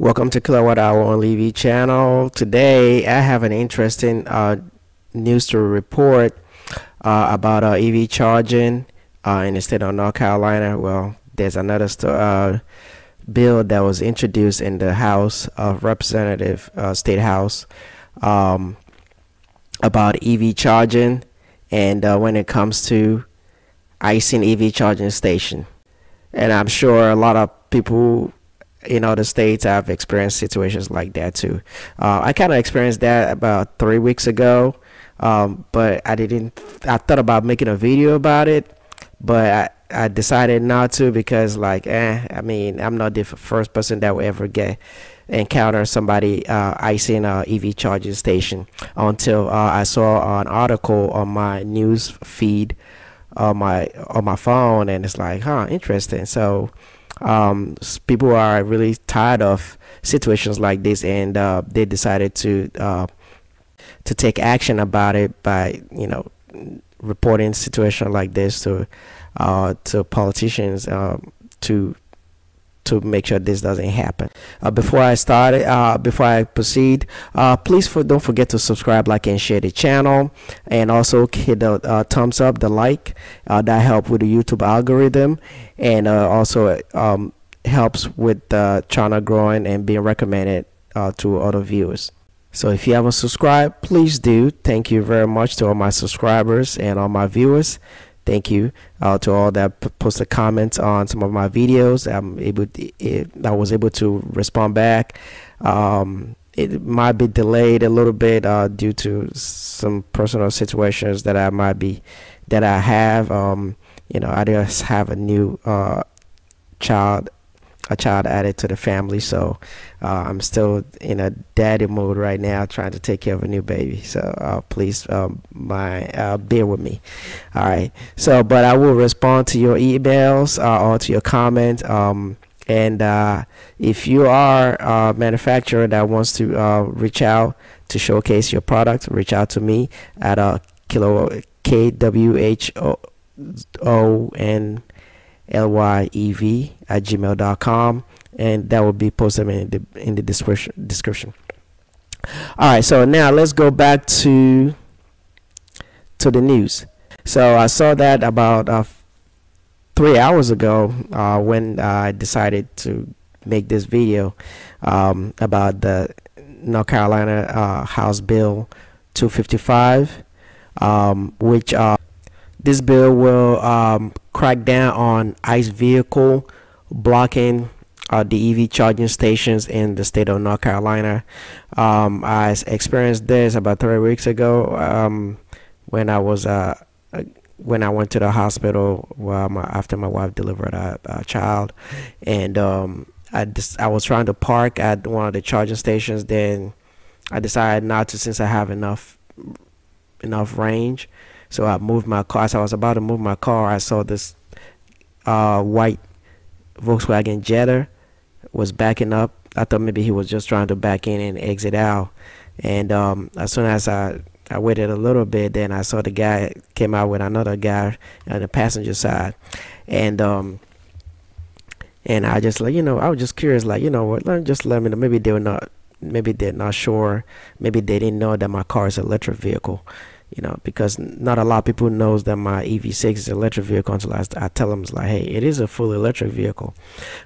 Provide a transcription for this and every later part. Welcome to Clearwater Hour on EV Channel. Today I have an interesting news to report about EV charging in the state of North Carolina. Well, there's another bill that was introduced in the House of Representative State House about EV charging and when it comes to icing EV charging station. And I'm sure a lot of people in other states have experienced situations like that too. I kind of experienced that about 3 weeks ago, but I thought about making a video about it, but I decided not to because, like, I mean, I'm not the first person that will ever encounter somebody icing an EV charging station until I saw an article on my news feed on my phone, and it's like, huh, interesting. So people are really tired of situations like this, and they decided to take action about it by, you know, reporting situation like this to politicians to make sure this doesn't happen. Before I proceed, please don't forget to subscribe, like, and share the channel, and also hit the thumbs up, the like. That helps with the YouTube algorithm, and also helps with the channel growing and being recommended to other viewers. So if you haven't subscribed, please do. Thank you very much to all my subscribers and all my viewers. Thank you to all that posted comments on some of my videos. I was able to respond back. It might be delayed a little bit due to some personal situations that I have. You know, I just have a new child added to the family, so I'm still in a daddy mode right now, trying to take care of a new baby. So please bear with me. All right. So, but I will respond to your emails or to your comments. And if you are a manufacturer that wants to reach out to showcase your product, reach out to me at KwhOnlyEv@gmail.com, and that will be posted in the description. All right, so now let's go back to the news. So I saw that about 3 hours ago when I decided to make this video about the North Carolina House Bill 255, which this bill will crack down on ICE vehicle blocking the EV charging stations in the state of North Carolina. I experienced this about 3 weeks ago when I was when I went to the hospital after my wife delivered a child, and I was trying to park at one of the charging stations. Then I decided not to since I have enough range. So I moved my car. As I was about to move my car, I saw this white Volkswagen Jetta was backing up. I thought maybe he was just trying to back in and exit out. And as soon as I waited a little bit, then I saw the guy came out with another guy on the passenger side. And I just, like, you know, I was just curious, like, you know what, just let me know. Maybe they were not, maybe they're not sure. Maybe they didn't know that my car is an electric vehicle. You know, because not a lot of people knows that my EV6 is an electric vehicle until I tell them, it's like, hey, it is a full electric vehicle.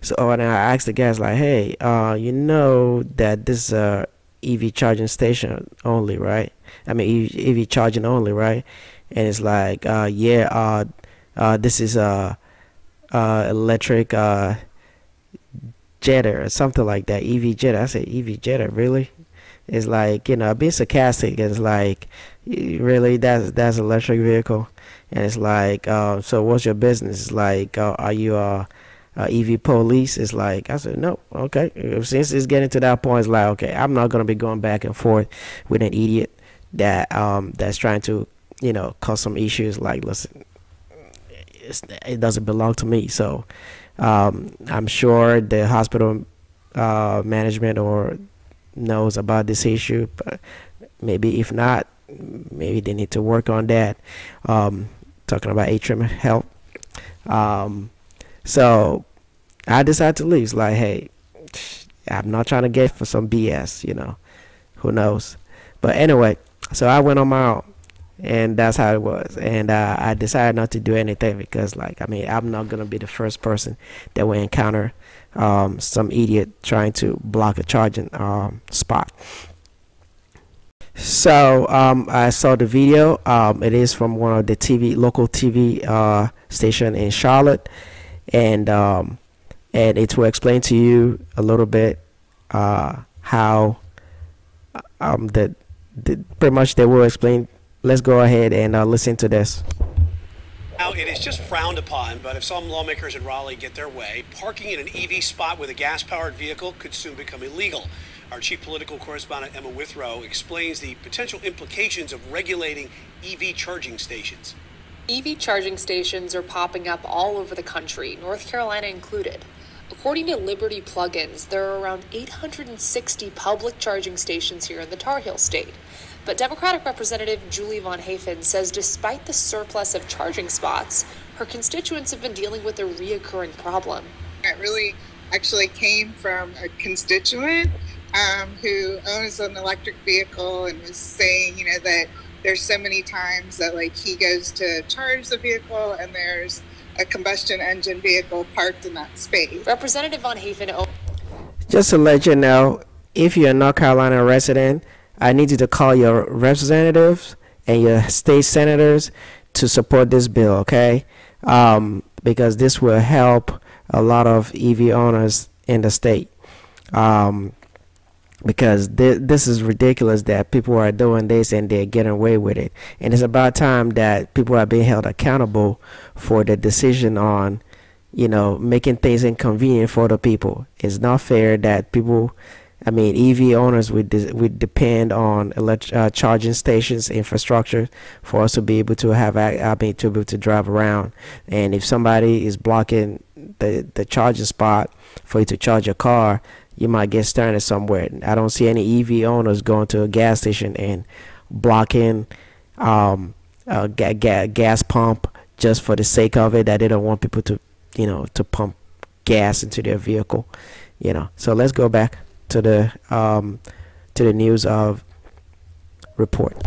So and I asked the guys, like, hey, you know that this is a EV charging station only, right? I mean, EV charging only, right? And it's like, yeah, this is electric Jetta or something like that, EV Jetta. I said, EV Jetta, really? It's like, you know, being sarcastic. It's like, really, that's an electric vehicle? And it's like, so what's your business? It's like, are you EV police? It's like, I said, no, okay. Since it's getting to that point, it's like, okay, I'm not gonna be going back and forth with an idiot that that's trying to, you know, cause some issues. Like, listen, it doesn't belong to me. So I'm sure the hospital management or knows about this issue, but maybe if not, maybe they need to work on that. Talking about atrium health. So I decided to leave. It's like, hey, I'm not trying to get for some BS, you know, who knows. But anyway, so I went on my own, and that's how it was. And I decided not to do anything because, like, I mean, I'm not gonna be the first person that will encounter some idiot trying to block a charging spot. So I saw the video. It is from one of the local TV station in Charlotte, and it will explain to you a little bit how pretty much they will explain. Let's go ahead and listen to this. Now, it is just frowned upon, but if some lawmakers in Raleigh get their way, parking in an EV spot with a gas-powered vehicle could soon become illegal. Our chief political correspondent, Emma Withrow, explains the potential implications of regulating EV charging stations. EV charging stations are popping up all over the country, North Carolina included. According to Liberty Plugins, there are around 860 public charging stations here in the Tar Heel state. But Democratic Representative Julie Von Hafen says despite the surplus of charging spots, her constituents have been dealing with a reoccurring problem. It really actually came from a constituent who owns an electric vehicle and was saying, you know, that there's so many times that, like, he goes to charge the vehicle and there's a combustion engine vehicle parked in that space. Representative Von Hafen. Just to let you know, if you're a North Carolina resident, I need you to call your representatives and your state senators to support this bill, okay? Because this will help a lot of EV owners in the state. Because this is ridiculous that people are doing this and they're getting away with it. And it's about time that people are being held accountable for the decision on, you know, making things inconvenient for the people. It's not fair that people... I mean, EV owners would depend on charging stations infrastructure for us to be able to have, I mean, to be able to drive around. And if somebody is blocking the charging spot for you to charge your car, you might get stranded somewhere. I don't see any EV owners going to a gas station and blocking a gas pump just for the sake of it, that they don't want people to, you know, to pump gas into their vehicle, you know. So let's go back to the news of report.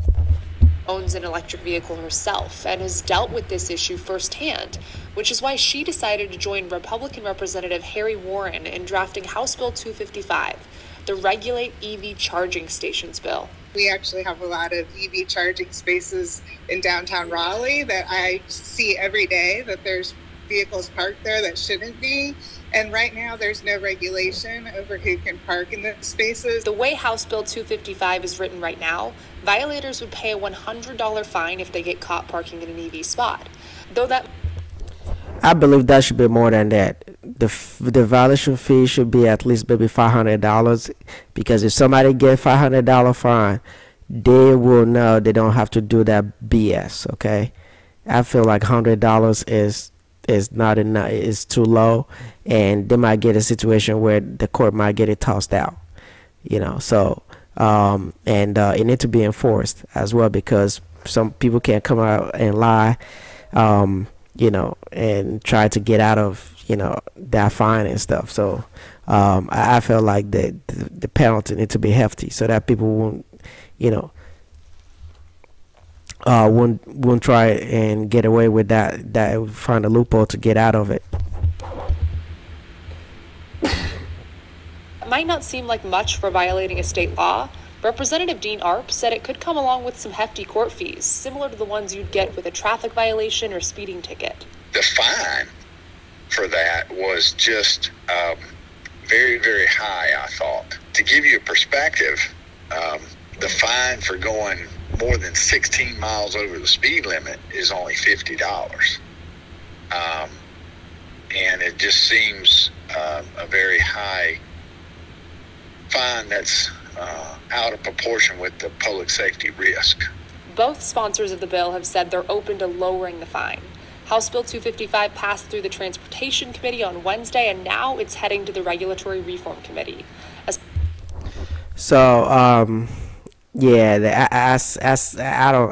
Owns an electric vehicle herself and has dealt with this issue firsthand, which is why she decided to join Republican Representative Harry Warren in drafting House Bill 255, the Regulate EV Charging Stations Bill. We actually have a lot of EV charging spaces in downtown Raleigh that I see every day that there's vehicles parked there that shouldn't be, and right now there's no regulation over who can park in those spaces. The way House Bill 255 is written right now, violators would pay a $100 fine if they get caught parking in an EV spot. Though that, I believe that should be more than that. The violation fee should be at least maybe $500, because if somebody gets $500 fine, they will know they don't have to do that BS. Okay, I feel like $100 is not enough, is too low, and they might get a situation where the court might get it tossed out, you know. So it need to be enforced as well, because some people can't come out and lie, you know, and try to get out of, you know, that fine and stuff. So I feel like the penalty need to be hefty so that people won't, you know, won't try and get away with that. That would find a loophole to get out of it. It might not seem like much for violating a state law. Representative Dean Arp said it could come along with some hefty court fees, similar to the ones you'd get with a traffic violation or speeding ticket. The fine for that was just very, very high, I thought. To give you a perspective, the fine for going more than 16 miles over the speed limit is only $50, and it just seems a very high fine that's out of proportion with the public safety risk. Both sponsors of the bill have said they're open to lowering the fine. House Bill 255 passed through the Transportation Committee on Wednesday, and now it's heading to the Regulatory Reform Committee. Yeah,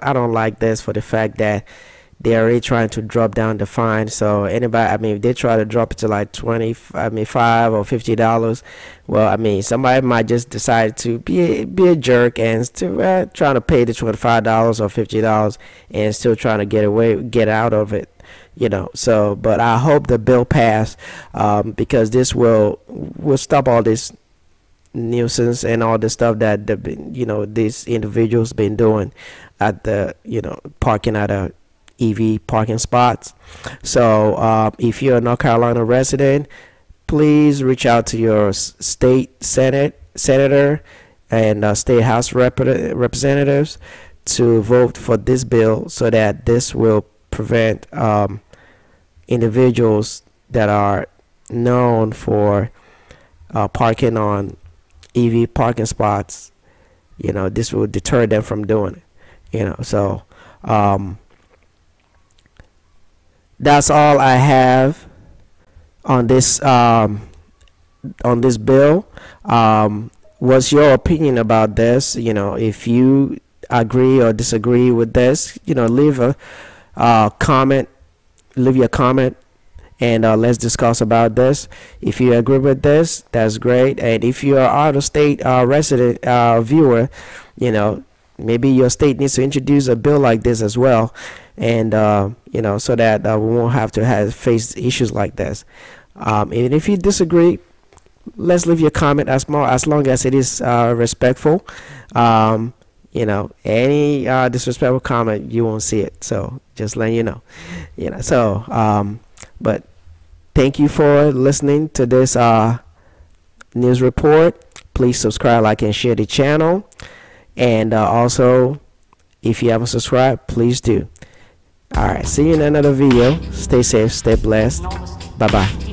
I don't like this for the fact that they're already trying to drop down the fine. So anybody, I mean, if they try to drop it to like $25 or $50, well, I mean, somebody might just decide to be a jerk and still trying to pay the $25 or $50 and still trying to get out of it, you know. So, but I hope the bill passed, because this will stop all this nuisance and all the stuff that these individuals been doing at the parking at a EV parking spots. So if you're a North Carolina resident, please reach out to your state senator and state house representatives to vote for this bill, so that this will prevent individuals that are known for parking on EV parking spots. This will deter them from doing it, so that's all I have on this bill. What's your opinion about this? If you agree or disagree with this, leave a comment, leave your comment, and let's discuss about this. If you agree with this, that's great. And if you're out of state resident viewer, maybe your state needs to introduce a bill like this as well, and so that we won't have to face issues like this. And if you disagree, let's leave your comment, as long as it is respectful. Any disrespectful comment, you won't see it. So just letting you know. So but thank you for listening to this news report. Please subscribe, like, and share the channel. And also, if you haven't subscribed, please do. All right, see you in another video. Stay safe, stay blessed. Bye-bye.